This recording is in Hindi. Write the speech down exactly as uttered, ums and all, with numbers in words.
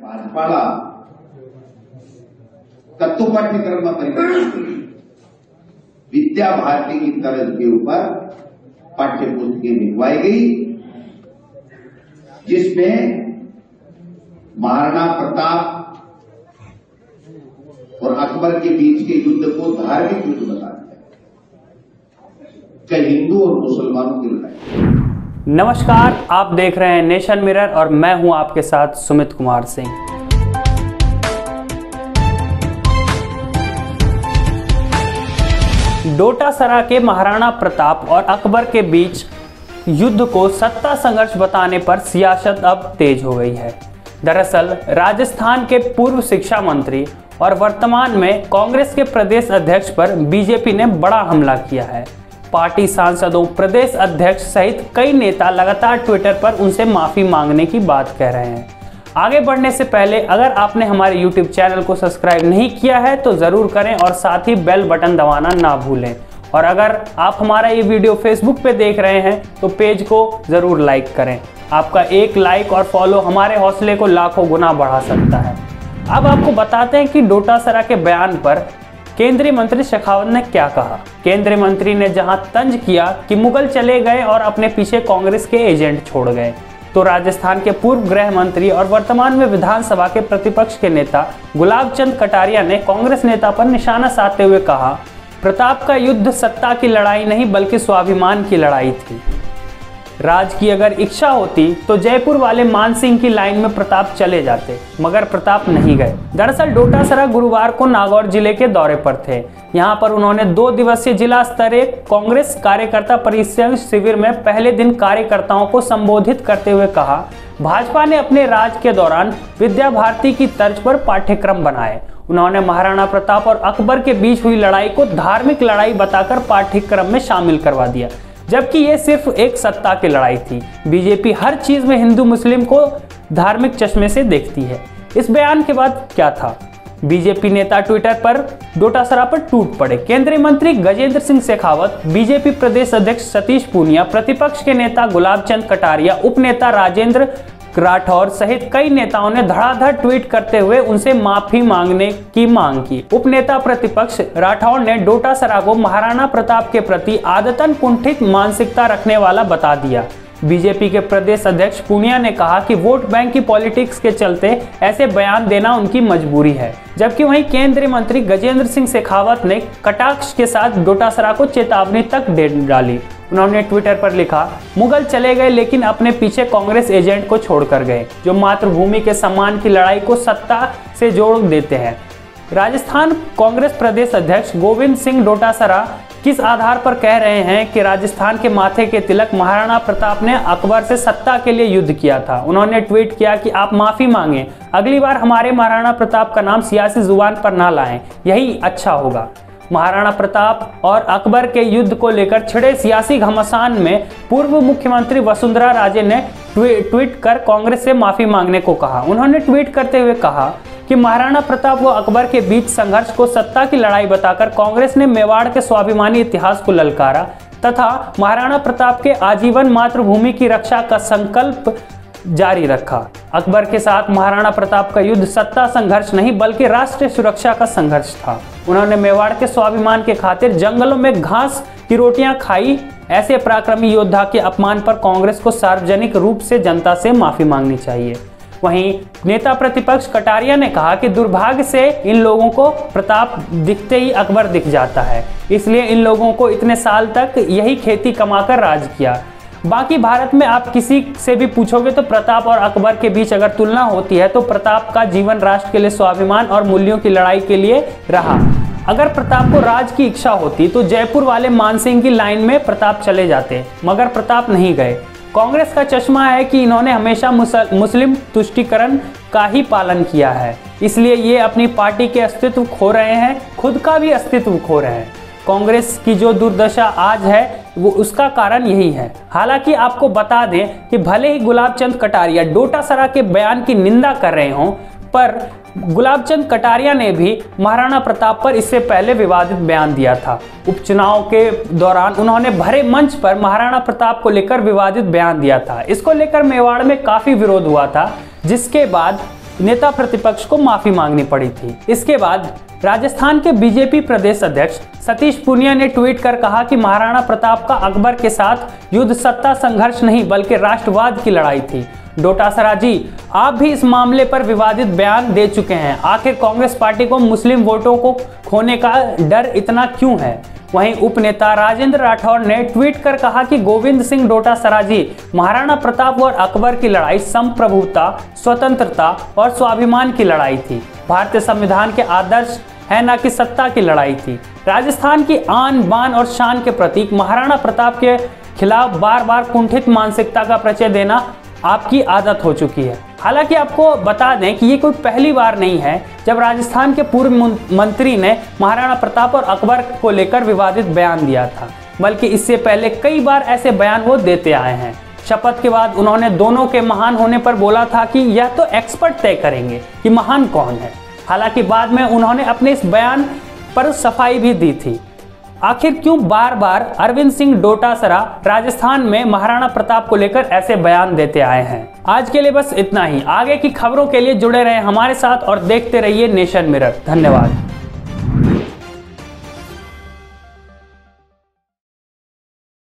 भाजपाला तत्व पाठ्यक्रम में परिवर्तन, विद्या भारती की तर्ज के ऊपर पाठ्य पुस्तकें लिखवाई गई, जिसमें महाराणा प्रताप और अकबर के बीच के युद्ध को धार्मिक युद्ध बता दिया, चाहे हिंदू और मुसलमानों की लड़ाई। नमस्कार, आप देख रहे हैं नेशन मिरर और मैं हूं आपके साथ सुमित कुमार सिंह। डोटासरा के महाराणा प्रताप और अकबर के बीच युद्ध को सत्ता संघर्ष बताने पर सियासत अब तेज हो गई है। दरअसल राजस्थान के पूर्व शिक्षा मंत्री और वर्तमान में कांग्रेस के प्रदेश अध्यक्ष पर बीजेपी ने बड़ा हमला किया है। पार्टी सांसदों, प्रदेश अध्यक्ष सहित कई नेता लगातार ट्विटर पर उनसे माफी मांगने की बात कह रहे हैं। आगे बढ़ने से पहले अगर आपने हमारे यूट्यूब चैनल को सब्सक्राइब नहीं किया है तो जरूर करें और साथ ही बेल बटन दबाना ना भूलें। और अगर आप हमारा ये वीडियो फेसबुक पे देख रहे हैं तो पेज को जरूर लाइक करें। आपका एक लाइक और फॉलो हमारे हौसले को लाखों गुना बढ़ा सकता है। अब आपको बताते हैं कि डोटासरा के बयान पर केंद्रीय मंत्री शेखावत ने क्या कहा। केंद्रीय मंत्री ने जहां तंज किया कि मुगल चले गए और अपने पीछे कांग्रेस के एजेंट छोड़ गए, तो राजस्थान के पूर्व गृह मंत्री और वर्तमान में विधानसभा के प्रतिपक्ष के नेता गुलाब चंद कटारिया ने कांग्रेस नेता पर निशाना साधते हुए कहा, प्रताप का युद्ध सत्ता की लड़ाई नहीं बल्कि स्वाभिमान की लड़ाई थी। राज की अगर इच्छा होती तो जयपुर वाले मानसिंह की लाइन में प्रताप चले जाते, मगर प्रताप नहीं गए। दरअसल डोटासरा गुरुवार को नागौर जिले के दौरे पर थे। यहां पर उन्होंने दो दिवसीय जिला स्तरीय कांग्रेस कार्यकर्ता परिचय शिविर में पहले दिन कार्यकर्ताओं को संबोधित करते हुए कहा, भाजपा ने अपने राज के दौरान विद्या भारती की तर्ज पर पाठ्यक्रम बनाए। उन्होंने महाराणा प्रताप और अकबर के बीच हुई लड़ाई को धार्मिक लड़ाई बताकर पाठ्यक्रम में शामिल करवा दिया, जबकि ये सिर्फ एक सत्ता की लड़ाई थी। बीजेपी हर चीज में हिंदू मुस्लिम को धार्मिक चश्मे से देखती है। इस बयान के बाद क्या था, बीजेपी नेता ट्विटर पर डोटासरा पर टूट पड़े। केंद्रीय मंत्री गजेंद्र सिंह शेखावत, बीजेपी प्रदेश अध्यक्ष सतीश पूनिया, प्रतिपक्ष के नेता गुलाब चंद कटारिया, उपनेता राजेंद्र राठौर सहित कई नेताओं ने धड़ाधड़ ट्वीट करते हुए उनसे माफी मांगने की मांग की। उपनेता प्रतिपक्ष राठौर ने डोटासरा को महाराणा प्रताप के प्रति आदतन कुंठित मानसिकता रखने वाला बता दिया। बीजेपी के प्रदेश अध्यक्ष पूनिया ने कहा कि वोट बैंक की पॉलिटिक्स के चलते ऐसे बयान देना उनकी मजबूरी है, जबकि वहीं केंद्रीय मंत्री गजेंद्र सिंह शेखावत ने कटाक्ष के साथ डोटासरा को चेतावनी तक दे डाली। उन्होंने ट्विटर पर लिखा, मुगल चले गए लेकिन अपने पीछे कांग्रेस एजेंट को छोड़कर गए, जो मातृभूमि के सम्मान की लड़ाई को सत्ता से जोड़ देते हैं। राजस्थान कांग्रेस प्रदेश अध्यक्ष गोविंद सिंह डोटासरा किस आधार पर कह रहे हैं कि राजस्थान के माथे के तिलक महाराणा प्रताप ने अकबर से सत्ता के लिए युद्ध किया था। उन्होंने ट्वीट किया कि आप माफी मांगें, अगली बार हमारे महाराणा प्रताप का नाम सियासी जुबान पर ना लाएं, यही अच्छा होगा। महाराणा प्रताप और अकबर के युद्ध को लेकर छिड़े सियासी घमासान में पूर्व मुख्यमंत्री वसुंधरा राजे ने ट्वी, ट्वीट कर कांग्रेस से माफी मांगने को कहा। उन्होंने ट्वीट करते हुए कहा कि महाराणा प्रताप व अकबर के बीच संघर्ष को सत्ता की लड़ाई बताकर कांग्रेस ने मेवाड़ के स्वाभिमानी इतिहास को ललकारा तथा महाराणा प्रताप के आजीवन मातृभूमि की रक्षा का संकल्प जारी रखा। अकबर के साथ महाराणा प्रताप का युद्ध सत्ता संघर्ष नहीं बल्कि राष्ट्रीय सुरक्षा का संघर्ष था। उन्होंने मेवाड़ के स्वाभिमान के खातिर जंगलों में घास की रोटियां खाई। ऐसे पराक्रमी योद्धा के अपमान पर कांग्रेस को सार्वजनिक रूप से जनता से माफी मांगनी चाहिए। वहीं नेता प्रतिपक्ष कटारिया ने कहा कि दुर्भाग्य से इन लोगों को प्रताप दिखते ही अकबर दिख जाता है, इसलिए इन लोगों को इतने साल तक यही खेती कमाकर राज किया। बाकी भारत में आप किसी से भी पूछोगे तो प्रताप और अकबर के बीच अगर तुलना होती है तो प्रताप का जीवन राष्ट्र के लिए, स्वाभिमान और मूल्यों की लड़ाई के लिए रहा। अगर प्रताप को राज की इच्छा होती तो जयपुर वाले मानसिंह की लाइन में प्रताप चले जाते, मगर प्रताप नहीं गए। कांग्रेस का चश्मा है कि इन्होंने हमेशा मुस्लिम तुष्टीकरण का ही पालन किया है, इसलिए ये अपनी पार्टी के अस्तित्व खो रहे हैं, खुद का भी अस्तित्व खो रहे हैं। कांग्रेस की जो दुर्दशा आज है वो उसका कारण यही है। हालांकि आपको बता दें कि भले ही गुलाब चंद कटारिया डोटासरा के बयान की निंदा कर रहे हों, पर गुलाब चंद कटारिया ने भी महाराणा प्रताप पर इससे पहले विवादित बयान दिया था। उपचुनाव के दौरान उन्होंने भरे मंच पर महाराणा प्रताप को लेकर विवादित बयान दिया था। इसको लेकर मेवाड़ में काफ़ी विरोध हुआ था, जिसके बाद नेता प्रतिपक्ष को माफी मांगनी पड़ी थी। इसके बाद राजस्थान के बीजेपी प्रदेश अध्यक्ष सतीश पूनिया ने ट्वीट कर कहा कि महाराणा प्रताप का अकबर के साथ युद्ध सत्ता संघर्ष नहीं बल्कि राष्ट्रवाद की लड़ाई थी। डोटासरा जी, आप भी इस मामले पर विवादित बयान दे चुके हैं, आखिर कांग्रेस पार्टी को मुस्लिम वोटों को खोने का डर इतना क्यों है? वहीं उपनेता राजेंद्र राठौर ने ट्वीट कर कहा कि गोविंद सिंह डोटासरा जी, महाराणा प्रताप और अकबर की लड़ाई संप्रभुता, स्वतंत्रता और स्वाभिमान की लड़ाई थी, भारतीय संविधान के आदर्श है ना कि सत्ता की लड़ाई थी। राजस्थान की आन बान और शान के प्रतीक महाराणा प्रताप के खिलाफ बार बार कुंठित मानसिकता का परिचय देना आपकी आदत हो चुकी है। हालांकि आपको बता दें कि ये कोई पहली बार नहीं है जब राजस्थान के पूर्व मंत्री ने महाराणा प्रताप और अकबर को लेकर विवादित बयान दिया था, बल्कि इससे पहले कई बार ऐसे बयान वो देते आए हैं। शपथ के बाद उन्होंने दोनों के महान होने पर बोला था कि यह तो एक्सपर्ट तय करेंगे कि महान कौन है। हालांकि बाद में उन्होंने अपने इस बयान पर सफाई भी दी थी। आखिर क्यों बार बार अरविंद सिंह डोटासरा राजस्थान में महाराणा प्रताप को लेकर ऐसे बयान देते आए हैं? आज के लिए बस इतना ही। आगे की खबरों के लिए जुड़े रहें हमारे साथ और देखते रहिए नेशन मिरर। धन्यवाद।